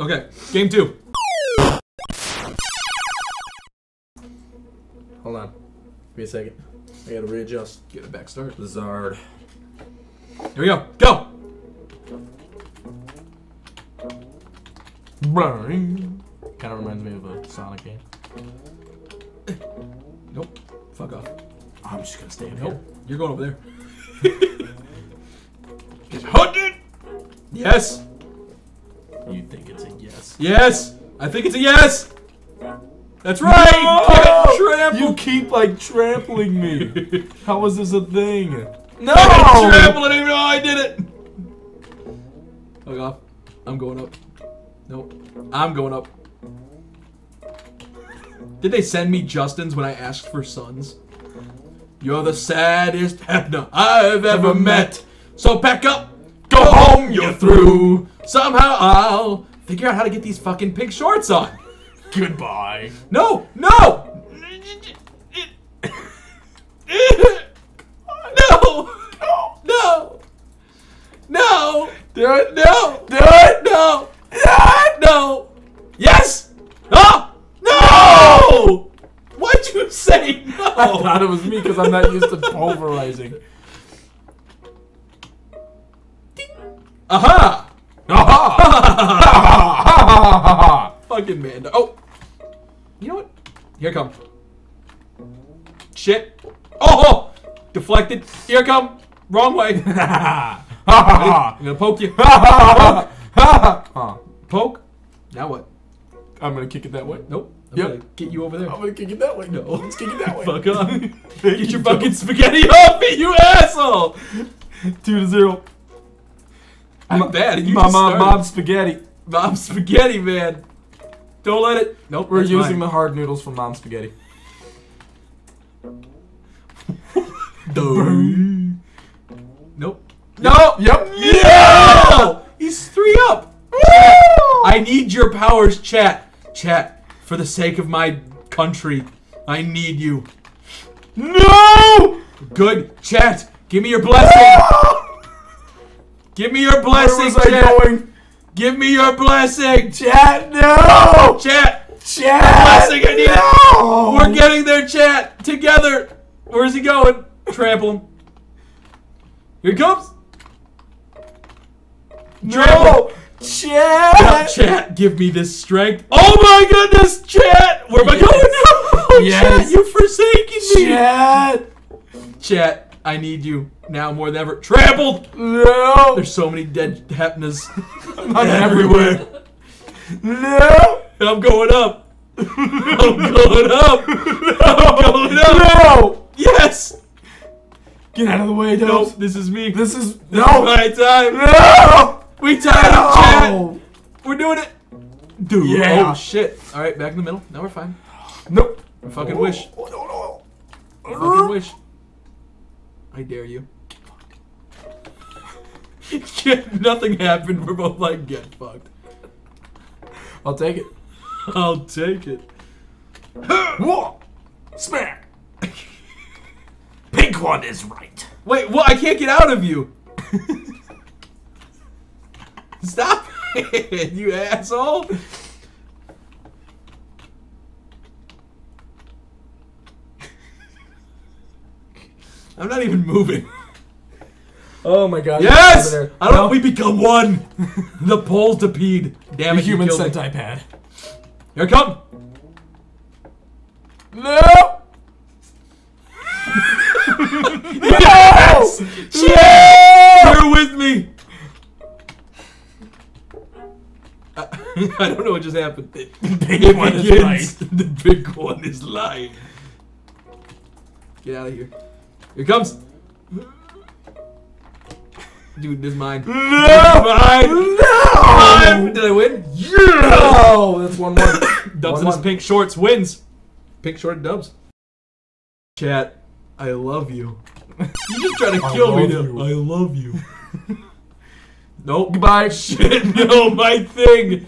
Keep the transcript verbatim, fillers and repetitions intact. Okay, game two. Hold on. Give me a second. I gotta readjust. Get a back start. Lizard. Here we go. Go! Kinda reminds me of a Sonic game. Nope. Fuck off. I'm just gonna stay in nope. Here. You're going over there. It's one hundred! Yes! You think it's a yes. Yes! I think it's a yes! That's right! No! You keep, like, trampling me. How is this a thing? No! I'm trampling even though I did it! Fuck off. I'm going up. Nope. I'm going up. Did they send me Justin's when I asked for sons? You're the saddest Hepna I've ever met. So pack up. Go home, you're through. Somehow I'll figure out how to get these fucking pink shorts on. Goodbye. No, no! No! No! No! Do it, no! Do it, no! No! Yes! Ah! No! Why'd you say no? I thought it was me because I'm not used to pulverizing. Aha! Aha! Fucking man. Oh! You know what? Here I come. Shit. Oh! Deflected. Here I come. Wrong way. I'm gonna poke you. Poke. Now what? I'm gonna kick it that way. Nope. I'm yep. gonna get you over there. I'm gonna kick it that way. No. Let's kick it that way. Fuck up. Get you your fucking spaghetti off me, you asshole! Two to zero. I'm bad. You my mom, mom spaghetti. Mom spaghetti, man. Don't let it. Nope. We're using mine. The hard noodles from mom spaghetti. Nope. No. Yep. Yeah. No! He's three up. Woo! I need your powers, chat. Chat. For the sake of my country, I need you. No. Good chat. Give me your blessing. No! Give me your blessing, chat. Give me your blessing, chat. No, chat. Chat. Blessing, I need no. It. We're getting there, chat. Together. Where's he going? Trample him. Here he comes. Trample. No, chat. No, chat. Give me this strength. Oh my goodness, chat. Where am yes. I going now? Yes. Chat, you're forsaking me. Chat. Chat. I need you now more than ever. Trampled! No! There's so many dead Hepnas everywhere. No! And I'm going up. I'm going up. No. I'm going up. No! Yes! Get out of the way, Dubs. Nope, this is me. This is, this no. is my time. No! We tied up, no. Chat. We're doing it. Dude. Yeah. Oh, shit. All right, back in the middle. Now we're fine. Nope. I fucking oh. wish. Oh, no, no. I fucking wish. I dare you. Get fucked. Nothing happened. We're both like, get fucked. I'll take it. I'll take it. Whoa! Smack! Pink one is right. Wait, what? I can't get out of you. Stop it, you asshole. I'm not even moving. Oh my god. Yes! I don't know. No. We become one. The Poltipede. Damn it, human sentai pad. Here I come. No! Yes! Yes! You're with me. I, I don't know what just happened. The big it one begins. Is lying. The big one is lying. Get out of here. Here it comes! Dude, this is mine. No! Mine! No! Mine! Did I win? Yeah! No! That's one more. Dubs one in one. His pink shorts wins. Pink short Dubs. Chat, I love you. You just trying to kill me now. I love you. Nope. Goodbye. Shit, no, my thing.